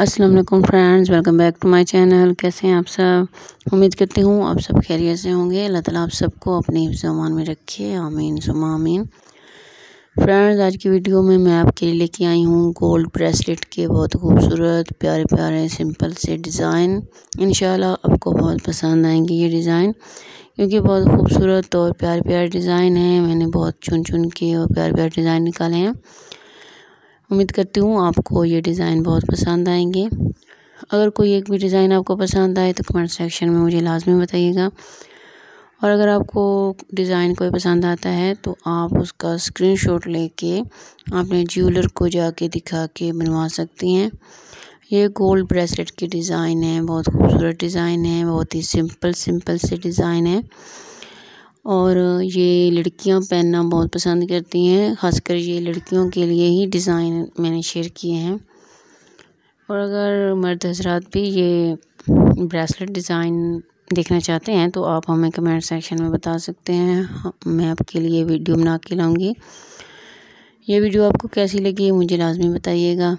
अस्सलाम वालेकुम friends, welcome back to my channel. कैसे हैं आप सब? उम्मीद करती हूँ आप सब खैरियत से होंगे। अल्लाह ताला आप सबको अपने हिफ्ज़ अमान में रखिए, आमीन सुम्मा आमीन। फ्रेंड्स, आज की वीडियो में मैं आपके लिए लेके आई हूँ गोल्ड ब्रेसलेट के बहुत खूबसूरत प्यारे प्यारे सिंपल से डिज़ाइन। इंशाल्लाह आपको बहुत पसंद आएंगे ये डिज़ाइन, क्योंकि बहुत खूबसूरत और प्यारे प्यारे डिज़ाइन हैं। मैंने बहुत चुन चुन के और प्यारे प्यारे डिज़ाइन निकाले हैं। उम्मीद करती हूँ आपको ये डिज़ाइन बहुत पसंद आएंगे। अगर कोई एक भी डिज़ाइन आपको पसंद आए तो कमेंट सेक्शन में मुझे लाजमी बताइएगा। और अगर आपको डिज़ाइन कोई पसंद आता है तो आप उसका स्क्रीनशॉट लेके अपने ज्वेलर को जाके दिखा के बनवा सकती हैं। ये गोल्ड ब्रेसलेट की डिज़ाइन है, बहुत खूबसूरत डिज़ाइन है, बहुत ही सिंपल से डिज़ाइन है। और ये लड़कियां पहनना बहुत पसंद करती हैं, ख़ासकर ये लड़कियों के लिए ही डिज़ाइन मैंने शेयर किए हैं। और अगर मर्द हजरात भी ये ब्रेसलेट डिज़ाइन देखना चाहते हैं तो आप हमें कमेंट सेक्शन में बता सकते हैं, मैं आपके लिए वीडियो बना के लाऊँगी। ये वीडियो आपको कैसी लगी मुझे लाजमी बताइएगा।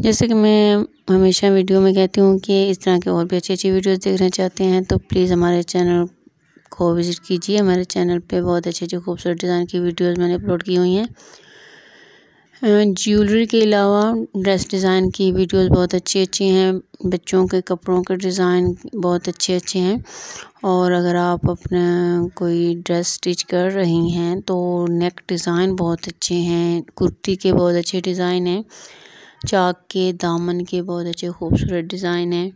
जैसे कि मैं हमेशा वीडियो में कहती हूँ कि इस तरह के और भी अच्छी अच्छी वीडियोस देखना चाहते हैं तो प्लीज़ हमारे चैनल को विज़िट कीजिए। हमारे चैनल पे बहुत अच्छे अच्छे खूबसूरत डिज़ाइन की वीडियोस मैंने अपलोड की हुई हैं। ज्वेलरी के अलावा ड्रेस डिज़ाइन की वीडियोस बहुत अच्छी अच्छी हैं। बच्चों के कपड़ों के डिज़ाइन बहुत अच्छे अच्छे हैं। और अगर आप अपना कोई ड्रेस स्टिच कर रही हैं तो नेक डिज़ाइन बहुत अच्छे हैं, कुर्ती के बहुत अच्छे डिज़ाइन हैं, चाक के दामन के बहुत अच्छे खूबसूरत डिज़ाइन हैं।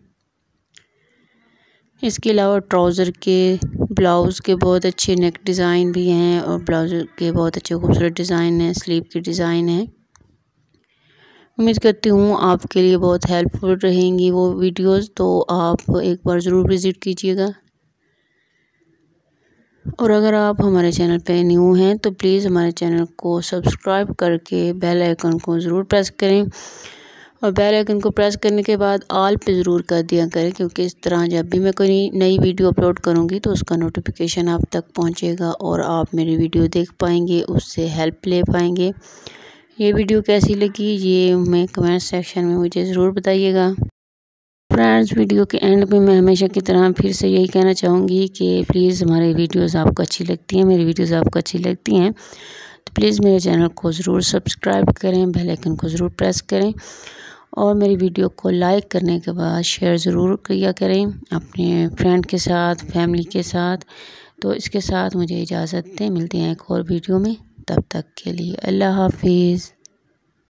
इसके अलावा ट्राउज़र के, ब्लाउज़ के बहुत अच्छे नेक डिज़ाइन भी हैं और ब्लाउज़ के बहुत अच्छे खूबसूरत डिज़ाइन हैं, स्लीव के डिज़ाइन हैं। उम्मीद करती हूँ आपके लिए बहुत हेल्पफुल रहेंगी वो वीडियोस, तो आप एक बार ज़रूर विज़िट कीजिएगा। और अगर आप हमारे चैनल पे न्यू हैं तो प्लीज़ हमारे चैनल को सब्सक्राइब करके बेल आइकन को ज़रूर प्रेस करें। और बेल आइकन को प्रेस करने के बाद ऑल पे ज़रूर कर दिया करें, क्योंकि इस तरह जब भी मैं कोई नई वीडियो अपलोड करूँगी तो उसका नोटिफिकेशन आप तक पहुँचेगा और आप मेरी वीडियो देख पाएंगे, उससे हेल्प ले पाएंगे। ये वीडियो कैसी लगी ये मैं कमेंट सेक्शन में मुझे ज़रूर बताइएगा। फ्रेंड्स, वीडियो के एंड में मैं हमेशा की तरह फिर से यही कहना चाहूँगी कि प्लीज़ हमारे वीडियोस आपको अच्छी लगती हैं, मेरी वीडियोस आपको अच्छी लगती हैं तो प्लीज़ मेरे चैनल को ज़रूर सब्सक्राइब करें, बेल आइकन को ज़रूर प्रेस करें और मेरी वीडियो को लाइक करने के बाद शेयर ज़रूर किया करें अपने फ्रेंड के साथ, फैमिली के साथ। तो इसके साथ मुझे इजाज़त दें, मिलते हैं एक और वीडियो में। तब तक के लिए अल्लाह हाफिज़।